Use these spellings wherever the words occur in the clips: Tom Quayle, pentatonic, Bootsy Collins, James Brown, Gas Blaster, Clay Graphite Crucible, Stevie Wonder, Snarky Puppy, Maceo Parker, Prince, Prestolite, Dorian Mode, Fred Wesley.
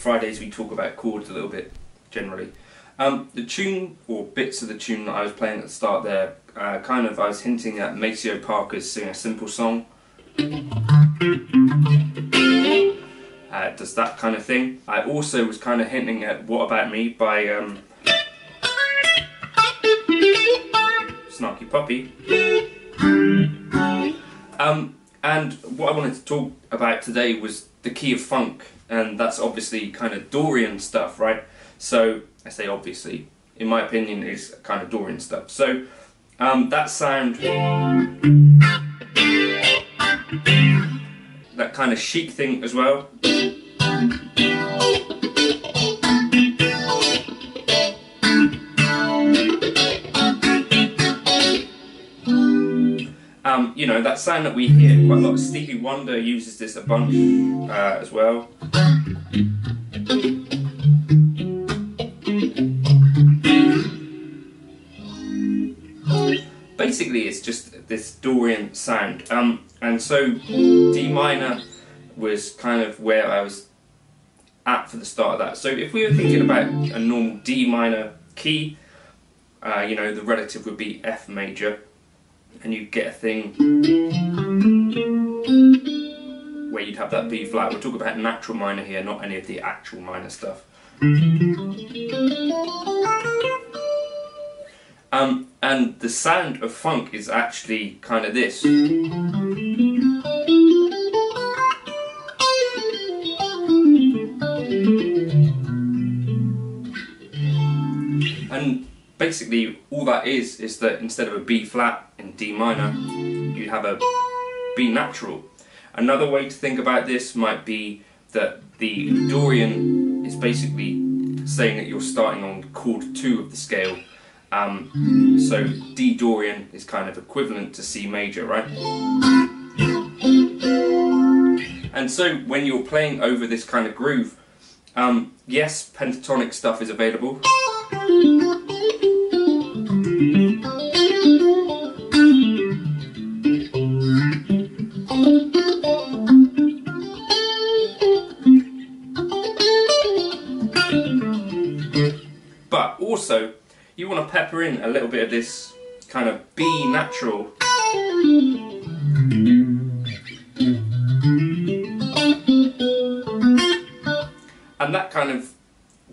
Fridays we talk about chords a little bit generally. The tune or bits of the tune that I was playing at the start there, I was hinting at Maceo Parker's Sing a Simple Song. Does that kind of thing. I also was kind of hinting at What About Me by Snarky Puppy. And what I wanted to talk about today was the key of funk, and that's obviously kind of Dorian stuff, right? So, I say obviously, in my opinion, is kind of Dorian stuff. So, that sound, that kind of chic thing as well. You know, that sound that we hear quite a lot. Stevie Wonder uses this a bunch as well. Basically, it's just this Dorian sound. And so D minor was kind of where I was at for the start of that. So if we were thinking about a normal D minor key, you know, the relative would be F major. And you'd get a thing where you'd have that B flat. We're talking about natural minor here, not any of the actual minor stuff. And the sound of funk is actually kind of this. And basically, all that is that instead of a B flat in D minor, you have a B natural. Another way to think about this might be that the Dorian is basically saying that you're starting on chord 2 of the scale. So D Dorian is kind of equivalent to C major, right? And so when you're playing over this kind of groove, yes, pentatonic stuff is available. But also, you want to pepper in a little bit of this kind of B natural. And that kind of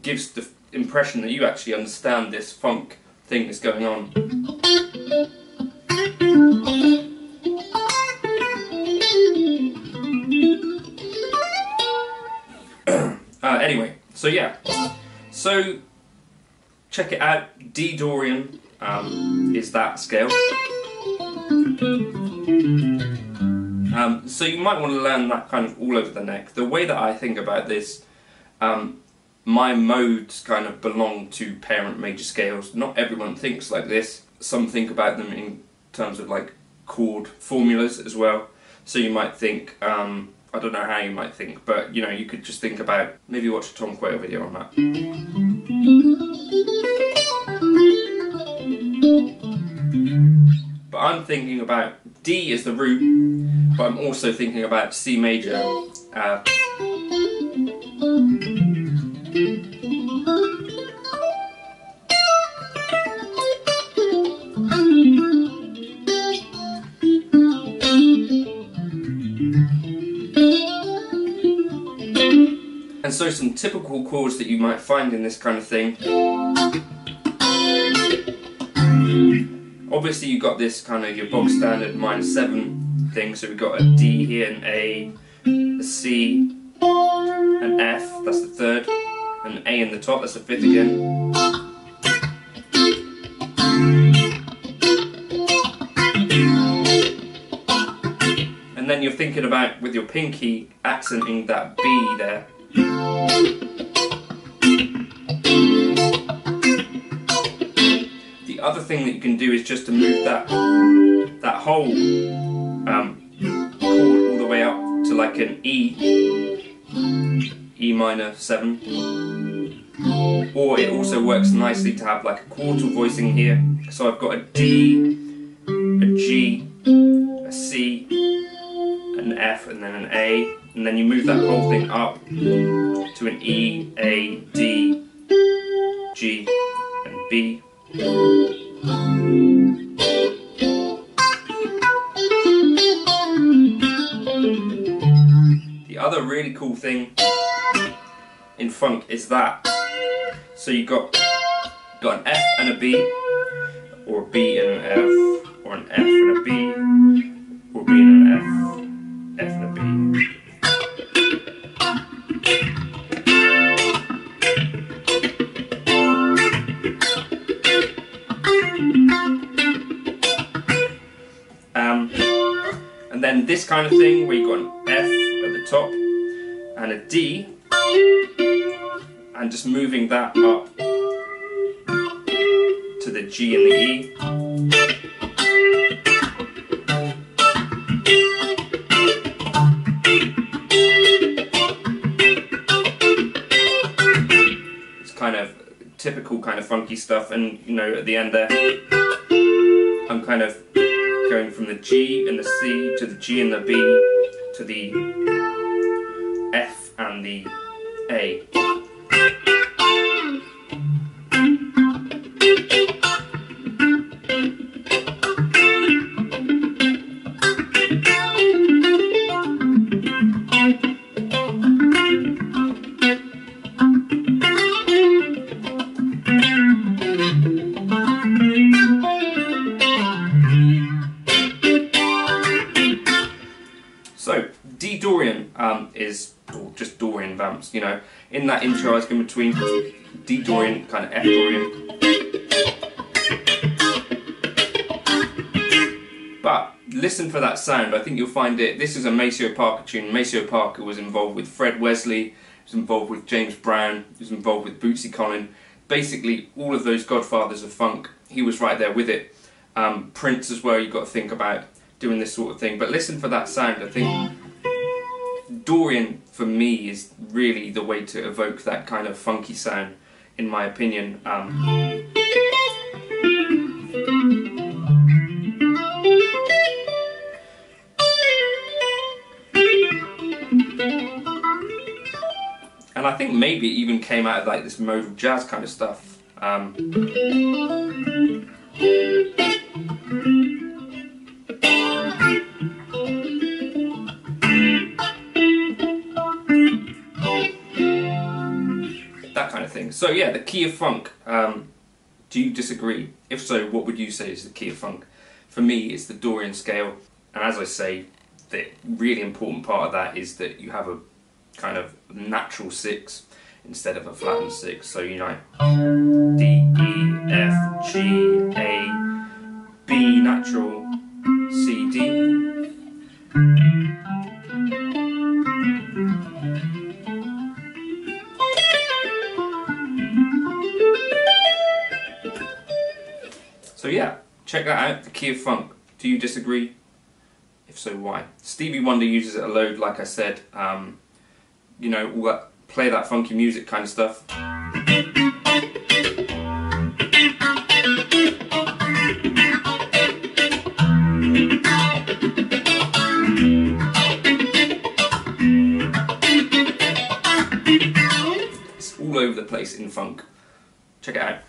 gives the impression that you actually understand this funk thing that's going on. Anyway, so yeah. So check it out, D Dorian is that scale. So you might want to learn that kind of all over the neck. The way that I think about this, my modes kind of belong to parent major scales. Not everyone thinks like this. Some think about them in terms of like chord formulas as well. So you might think, I don't know how you might think, but you know, you could just think about, maybe watch a Tom Quayle video on that. But I'm thinking about D as the root, but I'm also thinking about C major. And so some typical chords that you might find in this kind of thing. Obviously you've got this kind of your bog standard -7 thing, so we've got a D here, an A, a C, an F, that's the third, an A in the top, that's the fifth again. And then you're thinking about, with your pinky, accenting that B there. The other thing that you can do is just to move that whole chord all the way up to like an E, E minor 7. Or it also works nicely to have like a quartal voicing here. So I've got a D, a G, a C, an F, and then an A. And then you move that whole thing up to an E, A, D, G, and B. The other really cool thing in funk is that. So you've got an F and a B, or a B and an F, or an F and a B, or a B and an F, F and a B. And then this kind of thing where you've got an F at the top and a D, and just moving that up to the G and the E. It's kind of typical kind of funky stuff, and you know, at the end there I'm kind of going from the G and the C to the G and the B to the F and the A. Is just Dorian vamps, you know. In that intro I was going between D Dorian, kind of F Dorian. But listen for that sound, I think you'll find it. This is a Maceo Parker tune. Maceo Parker was involved with Fred Wesley, was involved with James Brown, was involved with Bootsy Collins. Basically all of those godfathers of funk, he was right there with it. Prince as well, you've got to think about doing this sort of thing. But listen for that sound, I think. Dorian, for me, is really the way to evoke that kind of funky sound, in my opinion. And I think maybe it even came out of like this modal jazz kind of stuff. So yeah, the key of funk. Do you disagree? If so, what would you say is the key of funk? For me, it's the Dorian scale, and as I say, the really important part of that is that you have a kind of natural six instead of a flattened six. So you know, D, E, F, G, A, B natural, C, D. So yeah, check that out, the key of funk. Do you disagree? If so, why? Stevie Wonder uses it a load, like I said. You know, all that, play that funky music kind of stuff. all over the place in funk. Check it out.